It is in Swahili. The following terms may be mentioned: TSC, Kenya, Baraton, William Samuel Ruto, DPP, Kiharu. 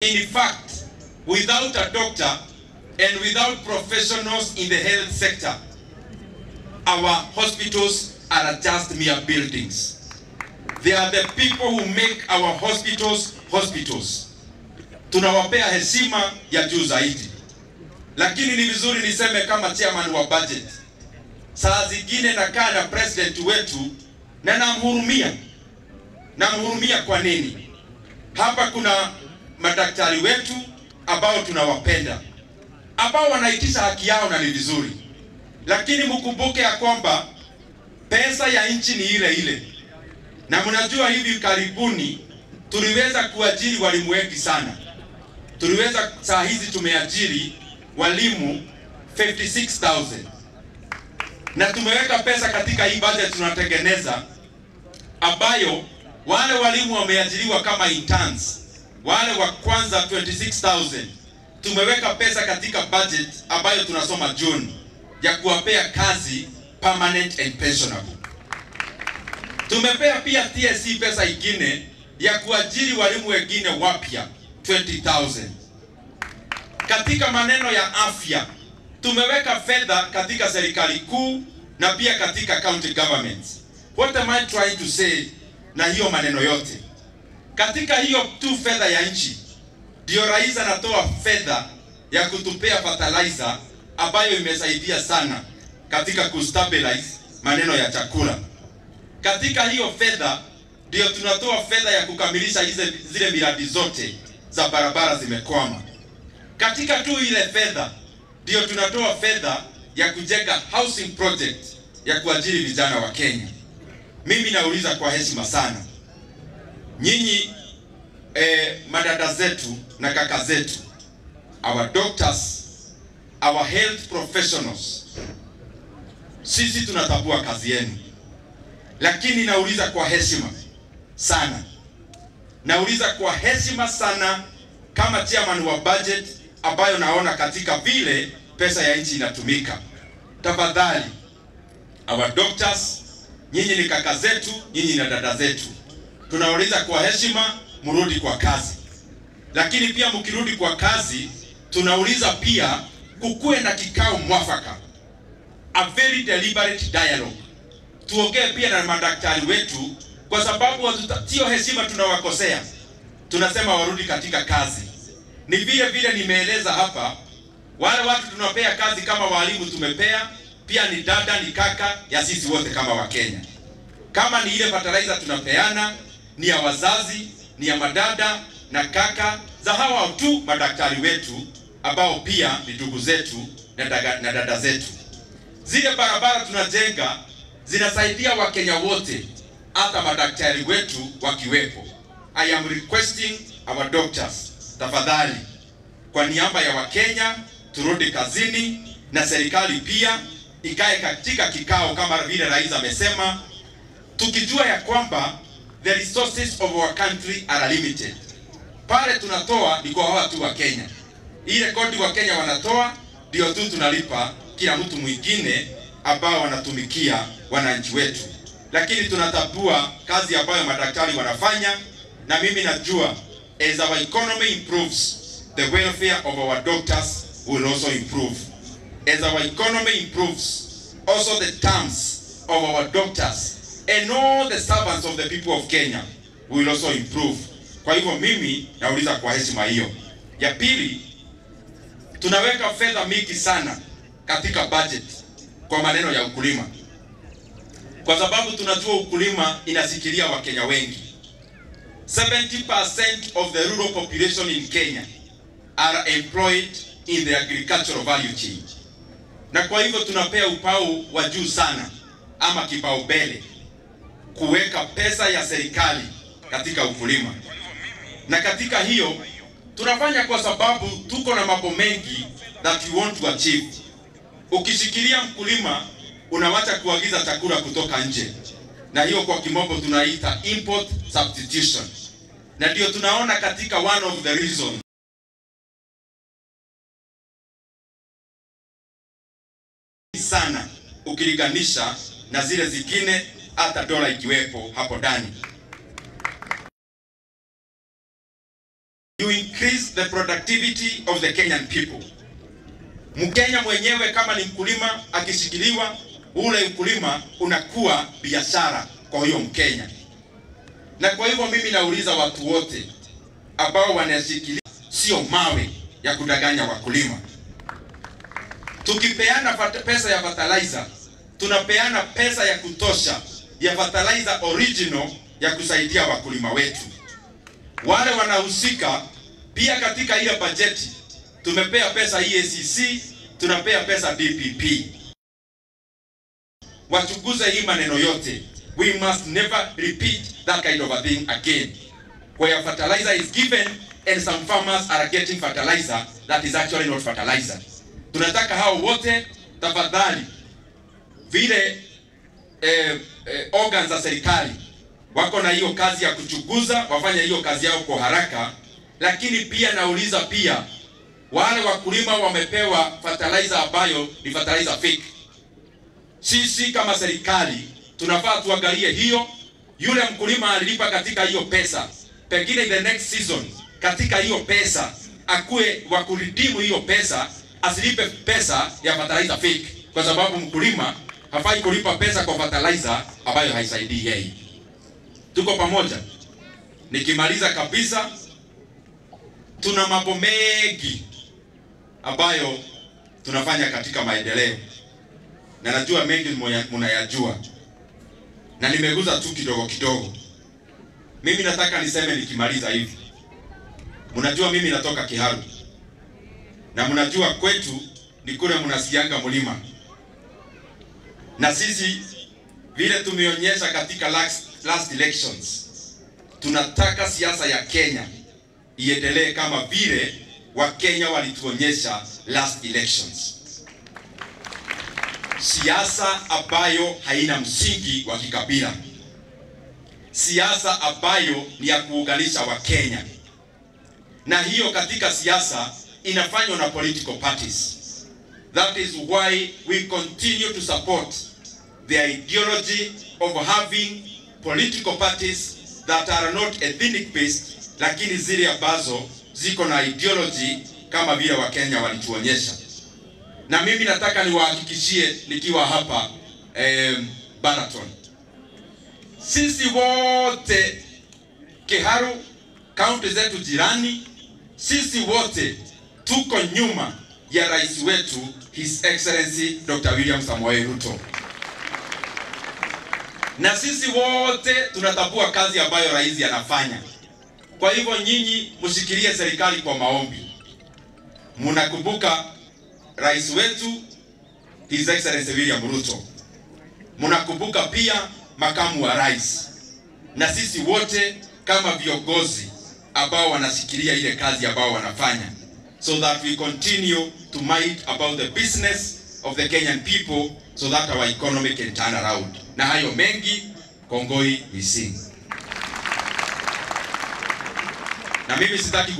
In fact, without a doctor and without professionals in the health sector, our hospitals are just mere buildings. They are the people who make our hospitals hospitals. Tunawapea heshima ya juu zaidi. Lakini ni vizuri niseme kama chairman wa budget, saa zingine nakaa na president wetu na namhurumia. Namhurumia kwa nini? Hapa kuna madaktari wetu ambao tunawapenda, ambao wanaitisha haki yao na ni vizuri. Lakini mkumbuke ya kwamba pesa ya nchi ni ile ile. Na mnajua hivi karibuni tuliweza kuajiri walimu wengi sana. Tuliweza, saa hizi tumeajiri walimu 56,000. Na tumeweka pesa katika hii budget tunatengeneza ambayo wale walimu wameajiriwa kama interns, wale wa kwanza 26,000. Tumeweka pesa katika budget ambayo tunasoma June ya kuwapea kazi permanent and pensionable. Tumepea pia TSC pesa ingine ya kuajiri walimu wengine wapya 20,000. Katika maneno ya afya, tumeweka fedha katika serikali kuu na pia katika county governments. What am I trying to say na hiyo maneno yote? Katika hiyo tu fedha ya nchi, ndio rais anatoa fedha ya kutupea fertilizer ambayo imesaidia sana katika kustabilize maneno ya chakula. Katika hiyo fedha ndio tunatoa fedha ya kukamilisha zile miradi zote za barabara zimekwama. Katika tu ile fedha ndio tunatoa fedha ya kujenga housing project ya kuajiri vijana wa Kenya. Mimi nauliza kwa heshima sana, nyinyi madada zetu na kaka zetu, our doctors, our health professionals, sisi tunatambua kazi yenu. Lakini nauliza kwa heshima sana, nauliza kwa heshima sana kama chairman wa budget ambayo naona katika vile pesa ya nchi inatumika. Tafadhali, our doctors, nyinyi ni kaka zetu, nyinyi na dada zetu, tunauliza kwa heshima murudi kwa kazi. Lakini pia mkirudi kwa kazi, tunauliza pia kukue na kikao mwafaka, a very deliberate dialogue. Tuongee pia na madaktari wetu, kwa sababu sio heshima tunawakosea. Tunasema warudi katika kazi. Ni vile vile nimeeleza hapa, wale watu tunapea kazi kama walimu tumepea, pia ni dada, ni kaka ya sisi wote kama wa Kenya. Kama ni ile fertilizer tunapeana, ni ya wazazi, ni ya madada na kaka za hawa tu madaktari wetu ambao pia ni ndugu zetu na dada zetu. Zile barabara tunajenga zinasaidia Wakenya wote, hata madaktari wetu wakiwepo. I am requesting our doctors, tafadhali, kwa niaba ya Wakenya turudi kazini, na serikali pia ikae katika kikao kama vile rais amesema, tukijua ya kwamba the resources of our country are limited. Pale tunatoa ni kwa watu wa Kenya. Ile kodi wa Kenya wanatoa ndio tu tunalipa kila mtu mwingine ambao wanatumikia wananchi wetu. Lakini tunatambua kazi ambayo madaktari wanafanya, na mimi najua as our economy improves, the welfare of our doctors will also improve. As our economy improves, also the terms of our doctors and all the servants of the people of Kenya will also improve. Kwa hivyo mimi nauliza kwa heshima hiyo. Ya pili, tunaweka fedha mingi sana katika budget kwa maneno ya ukulima, kwa sababu tunajua ukulima inasikilia Wakenya wengi. 70% of the rural population in Kenya are employed in the agricultural value chain. Na kwa hivyo tunapea upau wa juu sana ama kipaumbele kuweka pesa ya serikali katika ukulima. Na katika hiyo tunafanya kwa sababu tuko na mambo mengi that we want to achieve. Ukishikilia mkulima unawacha kuagiza chakula kutoka nje, na hiyo kwa kimombo tunaita import substitution. Na ndio tunaona katika one of the reasons sana ukilinganisha na zile zingine, hata dola ikiwepo hapo ndani. you increase the productivity of the Kenyan people. Mkenya mwenyewe kama ni mkulima akishikiliwa, ule mkulima unakuwa biashara kwa huyo Mkenya. Na kwa hivyo mimi nauliza watu wote ambao wanashikilia sio mawe ya kudanganya wakulima. Tukipeana pesa ya fertilizer, tunapeana pesa ya kutosha ya fertilizer original ya kusaidia wakulima wetu. Wale wanahusika pia katika ile bajeti, tumepea pesa TSC, tunapea pesa DPP. Wachunguze hii maneno yote. We must never repeat that kind of a thing again, where fertilizer is given and some farmers are getting fertilizer that is actually not fertilizer. Tunataka hao wote tafadhali vile organs za serikali wako na hiyo kazi ya kuchunguza, wafanya hiyo kazi yao kwa haraka. Lakini pia nauliza pia wale wakulima wamepewa fertilizer ambayo ni fertilizer fake. Sisi kama serikali tunafaa tuangalie hiyo, yule mkulima alilipa katika hiyo pesa, pengine in the next season katika hiyo pesa akue wa kuredeem hiyo pesa, asilipe pesa ya fertilizer fake, kwa sababu mkulima hafai kulipa pesa kwa fertilizer ambayo haisaidii yeye. Tuko pamoja? Nikimaliza kabisa, tuna mambo mengi ambayo tunafanya katika maendeleo, na najua mengi mnayajua, na nimeguza tu kidogo kidogo. Mimi nataka niseme nikimaliza hivi, mnajua mimi natoka Kiharu, na mnajua kwetu ni kule mnasianga mlima. Na sisi vile tumeonyesha katika last elections, tunataka siasa ya Kenya iendelee kama vile wa Kenya walituonyesha last elections. Siasa ambayo haina msingi wa kikabila, siasa ambayo ni ya kuunganisha wa Kenya, na hiyo katika siasa inafanywa na political parties. That is why we continue to support the ideology of having political parties that are not ethnic based, lakini zile ambazo ziko na ideology kama vile wa Kenya walituonyesha. Na mimi nataka niwahakikishie nikiwa hapa Baraton, sisi wote Kiharu, kaunti zetu jirani, sisi wote tuko nyuma ya rais wetu His Excellency Dr. William Samuel Ruto. Na sisi wote tunatambua kazi ambayo rais anafanya. Kwa hivyo nyinyi mshikilie serikali kwa maombi. Mnakumbuka rais wetu His Excellency William Ruto. Mnakumbuka pia makamu wa rais. Na sisi wote kama viongozi ambao wanashikilia ile kazi ambao wanafanya, so that we continue to mind about the business of the Kenyan people, so that our economy can turn around. Na hayo mengi, Kongoi we sing. Na mimi sitaki